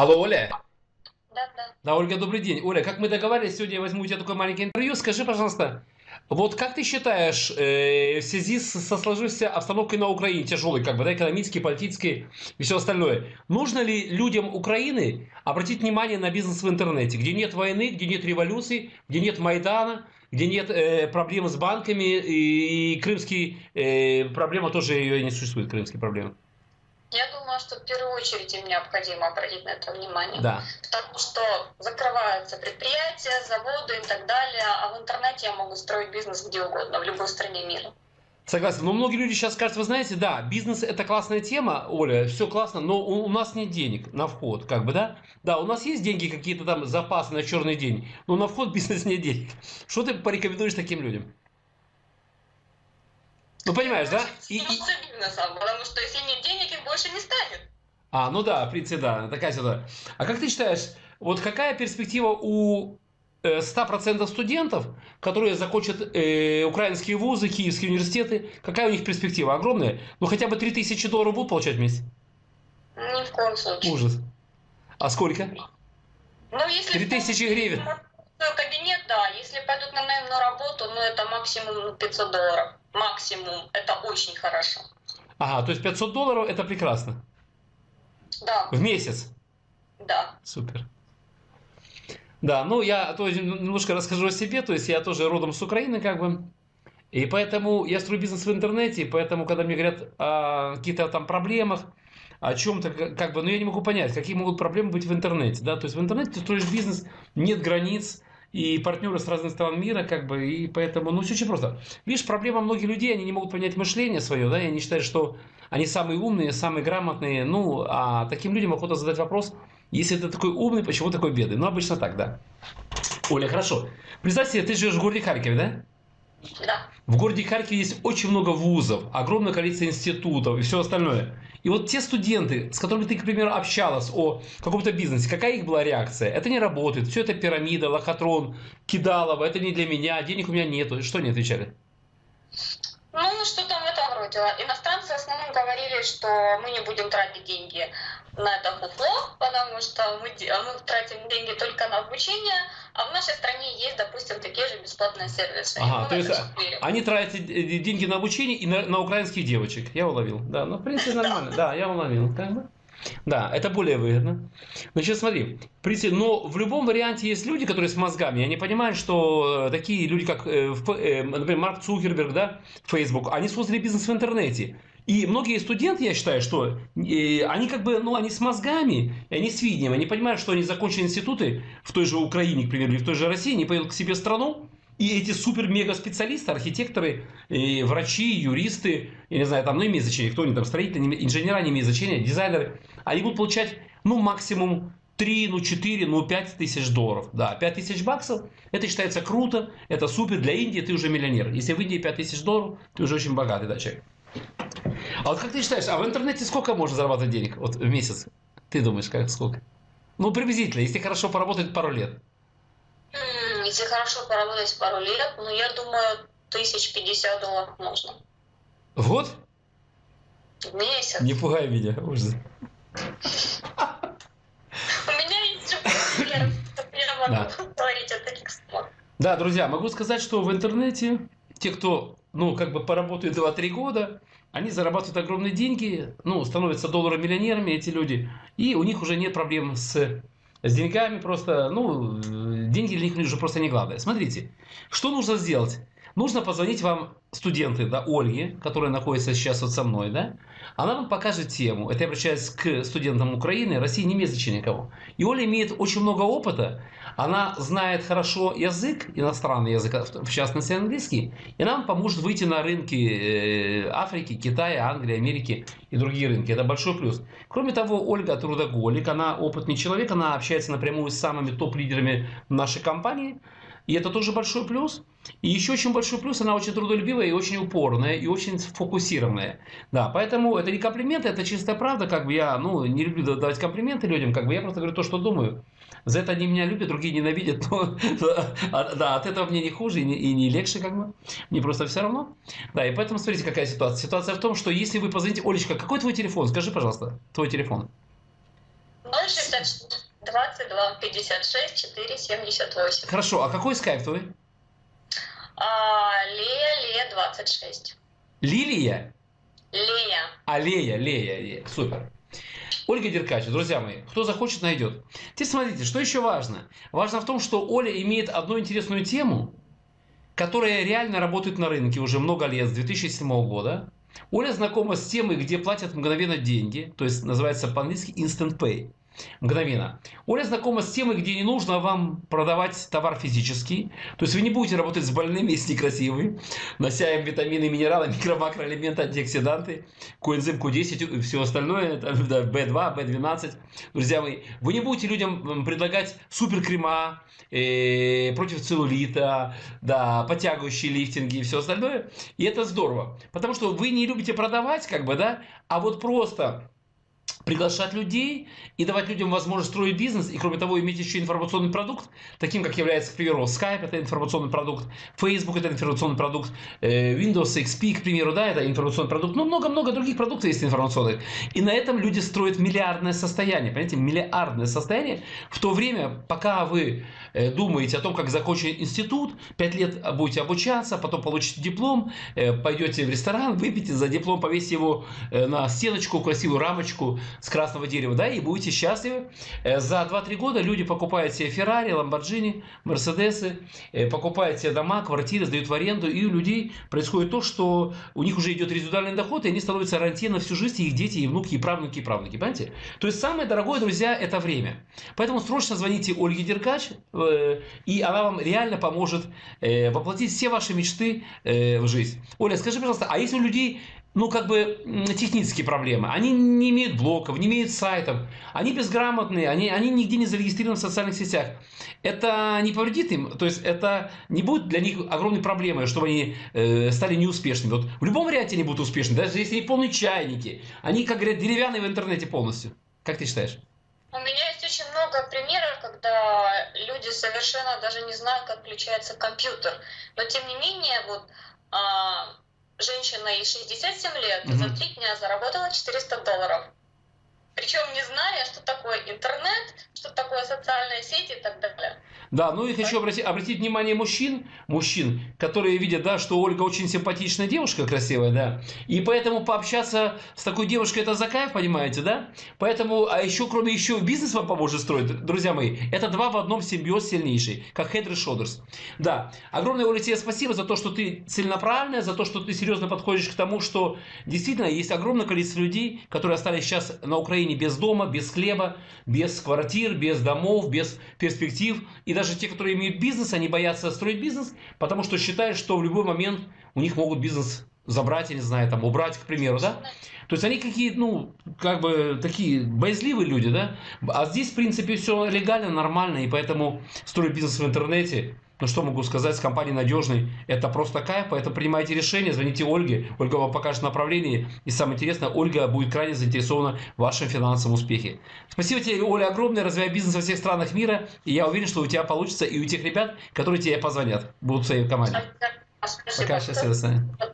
Алло, Оля? Да, Ольга, добрый день. Оля, как мы договаривались, сегодня я возьму у тебя такое маленькое интервью. Скажи, пожалуйста, вот как ты считаешь, в связи со сложившейся обстановкой на Украине, тяжелой, как бы, да, экономической, политической и все остальное, нужно ли людям Украины обратить внимание на бизнес в интернете, где нет войны, где нет революции, где нет Майдана, где нет проблем с банками и крымские проблемы тоже ее не существует, крымские проблемы? Я думаю, что в первую очередь им необходимо обратить на это внимание, да. Потому что закрываются предприятия, заводы и так далее, а в интернете я могу строить бизнес где угодно, в любой стране мира. Согласен, но многие люди сейчас скажут, вы знаете, да, бизнес это классная тема, Оля, все классно, но у нас нет денег на вход, как бы, да? Да, у нас есть деньги какие-то там, запасы на черный день, но на вход бизнес нет денег. Что ты порекомендуешь таким людям? Ну, понимаешь, да? Потому что если нет денег, их больше не станет. А, ну да, в принципе, да. Такая ситуация. А как ты считаешь, вот какая перспектива у 100% студентов, которые закончат украинские вузы, киевские университеты, какая у них перспектива? Огромная? Ну, хотя бы $3000 будут получать в месяц? Ни в коем случае. Ужас. А сколько? Ну, если 3000 гривен. Кабинет, да. Если пойдут на наемную работу, ну, это максимум $500. Максимум. Это очень хорошо. Ага, то есть $500 это прекрасно? Да. В месяц? Да. Супер. Да, ну я тоже немножко расскажу о себе, то есть я тоже родом с Украины, как бы, и поэтому я строю бизнес в интернете, и поэтому, когда мне говорят о каких-то там проблемах, о чем-то, как бы, ну я не могу понять, какие могут проблемы быть в интернете, да, то есть в интернете ты строишь бизнес, нет границ, и партнеры с разных стран мира, как бы, и поэтому, ну, все очень просто. Видишь, проблема многих людей, они не могут понять мышление свое, да, и они считают, что они самые умные, самые грамотные, ну, а таким людям охота задать вопрос, если ты такой умный, почему такой бедный? Ну, обычно так, да. Оля, хорошо. Представь себе, ты живешь в городе Харькове, да? Да. В городе Харькове есть очень много вузов, огромное количество институтов и все остальное. И вот те студенты, с которыми ты, к примеру, общалась о каком-то бизнесе, какая их была реакция? Это не работает, все это пирамида, лохотрон, кидалово, это не для меня, денег у меня нету. Что они отвечали? Ну, что там в этом роде. Иностранцы в основном говорили, что мы не будем тратить деньги на это фуфло, потому что мы тратим деньги только на обучение, а в нашей стране есть, допустим, такие же бесплатные сервисы. Ага, то есть они тратят деньги на обучение и на украинских девочек. Я уловил. Да, ну, в принципе, нормально. Да, я уловил. Как бы. Да, это более выгодно. Значит, смотри, но в любом варианте есть люди, которые с мозгами, они понимают, что такие люди, как, например, Марк Цукерберг, да, Facebook, они создали бизнес в интернете. И многие студенты, я считаю, что они как бы, ну, они с мозгами, они с видением, они понимают, что они закончили институты в той же Украине, к примеру, или в той же России, они поедут к себе в страну, и эти супер-мега-специалисты, архитекторы, врачи, юристы, я не знаю, там, ну, имеет значение, кто они там, строители, инженера, не имеет значения, дизайнеры, они будут получать, ну, максимум 3, ну, 4, ну, $5000. Да, $5000, это считается круто, это супер, для Индии ты уже миллионер. Если в Индии $5000, ты уже очень богатый, да, человек. А вот как ты считаешь, а в интернете сколько можно зарабатывать денег вот в месяц? Ты думаешь, как, сколько? Ну, приблизительно, если хорошо поработать пару лет. Если хорошо поработать пару лет, ну, я думаю, $1050 можно. В год? В месяц. Не пугай меня, ужас. У меня есть пример, я могу говорить о таких спорах. Да, друзья, могу сказать, что в интернете те, кто, ну, как бы поработают 2-3 года, они зарабатывают огромные деньги, ну, становятся долларомиллионерами эти люди, и у них уже нет проблем с деньгами, просто, ну, деньги для них уже просто не главное. Смотрите, что нужно сделать? Нужно позвонить вам, студенты, да, Ольге, которая находится сейчас вот со мной, да, она вам покажет тему. Это я обращаюсь к студентам Украины, России, не имеет значения кого. И Оля имеет очень много опыта, она знает хорошо язык, иностранный язык, в частности английский, и нам поможет выйти на рынки Африки, Китая, Англии, Америки и другие рынки. Это большой плюс. Кроме того, Ольга трудоголик, она опытный человек, она общается напрямую с самыми топ-лидерами нашей компании, и это тоже большой плюс. И еще очень большой плюс, она очень трудолюбивая и очень упорная, и очень сфокусированная. Да, поэтому это не комплименты, это чистая правда. Как бы я, ну, не люблю давать комплименты людям, как бы я просто говорю то, что думаю. За это они меня любят, другие ненавидят, но да, от этого мне не хуже и не легче, как бы. Мне просто все равно. Да, и поэтому смотрите, какая ситуация. Ситуация в том, что если вы позвоните... Олечка, какой твой телефон? Скажи, пожалуйста, твой телефон. 061 22 56 4 78. Хорошо, а какой скайп твой? Лея 26. Лилия? Лея. А, Лея. Супер. Ольга Деркач, друзья мои, кто захочет, найдет. Теперь смотрите, что еще важно. Важно в том, что Оля имеет одну интересную тему, которая реально работает на рынке уже много лет, с 2007 года. Оля знакома с темой, где платят мгновенно деньги, то есть называется по-английски instant pay. Мгновенно. Оля знакома с темой, где не нужно вам продавать товар физически. То есть вы не будете работать с больными, если некрасивы, нося им витамины, минералы, микро-макроэлементы, антиоксиданты, коэнзим Q10 и все остальное, B2, B12. Друзья мои, вы не будете людям предлагать суперкрема против целлюлита, да, подтягивающие лифтинги и все остальное. И это здорово. Потому что вы не любите продавать, как бы, да, а вот просто приглашать людей и давать людям возможность строить бизнес, и кроме того иметь еще информационный продукт, таким как является, к примеру, Skype, это информационный продукт, Facebook, это информационный продукт, Windows XP, к примеру, да, это информационный продукт, ну много-много других продуктов есть информационных, и на этом люди строят миллиардное состояние, понимаете, миллиардное состояние, в то время, пока вы думаете о том, как закончить институт, 5 лет будете обучаться, потом получите диплом, пойдете в ресторан, выпьете за диплом, повесите его на стеночку, красивую рамочку с красного дерева, да, и будете счастливы. За 2-3 года люди покупают себе Феррари, Ламборджини, Мерседесы, покупают себе дома, квартиры, сдают в аренду, и у людей происходит то, что у них уже идет резидуальный доход, и они становятся рантье на всю жизнь, и их дети, и внуки, и правнуки, понимаете? То есть самое дорогое, друзья, это время. Поэтому срочно звоните Ольге Деркач, и она вам реально поможет воплотить все ваши мечты в жизнь. Оля, скажи, пожалуйста, а если у людей, ну, как бы, технические проблемы, они не имеют блоков, не имеют сайтов, они безграмотные, они нигде не зарегистрированы в социальных сетях, это не повредит им, то есть это не будет для них огромной проблемой, чтобы они стали неуспешными. Вот в любом варианте они будут успешны, даже если они полные чайники, они, как говорят, деревянные в интернете полностью. Как ты считаешь? У меня есть очень много примеров, когда люди совершенно даже не знают, как включается компьютер, но тем не менее, вот, женщина ей 67 лет за 3 дня заработала $400. Причем не зная, что такое интернет, что такое социальные сети и так далее. Да, ну и хочу обратить внимание мужчин, которые видят, да, что Ольга очень симпатичная девушка, красивая, да, и поэтому пообщаться с такой девушкой — это за кайф, понимаете, да? Поэтому, а еще, кроме еще, бизнес вам поможет строить, друзья мои, это два в одном симбиоз сильнейший, как Heads and Shoulders. Да, огромное, Оля, тебе спасибо за то, что ты целенаправленная, за то, что ты серьезно подходишь к тому, что действительно есть огромное количество людей, которые остались сейчас на Украине без дома, без хлеба, без квартир, без домов, без перспектив. И даже те, которые имеют бизнес, они боятся строить бизнес, потому что считают, что в любой момент у них могут бизнес забрать, я не знаю, там, убрать, к примеру, да? То есть они какие-то, ну, как бы, такие боязливые люди, да? А здесь, в принципе, все легально, нормально, и поэтому строить бизнес в интернете, ну, что могу сказать, с компанией надежной, это просто кайф, поэтому принимайте решение, звоните Ольге, Ольга вам покажет направление, и самое интересное, Ольга будет крайне заинтересована в вашем финансовом успехе. Спасибо тебе, Оля, огромное, развивай бизнес во всех странах мира, и я уверен, что у тебя получится, и у тех ребят, которые тебе позвонят, будут в своей команде. Пока, счастливо с вами.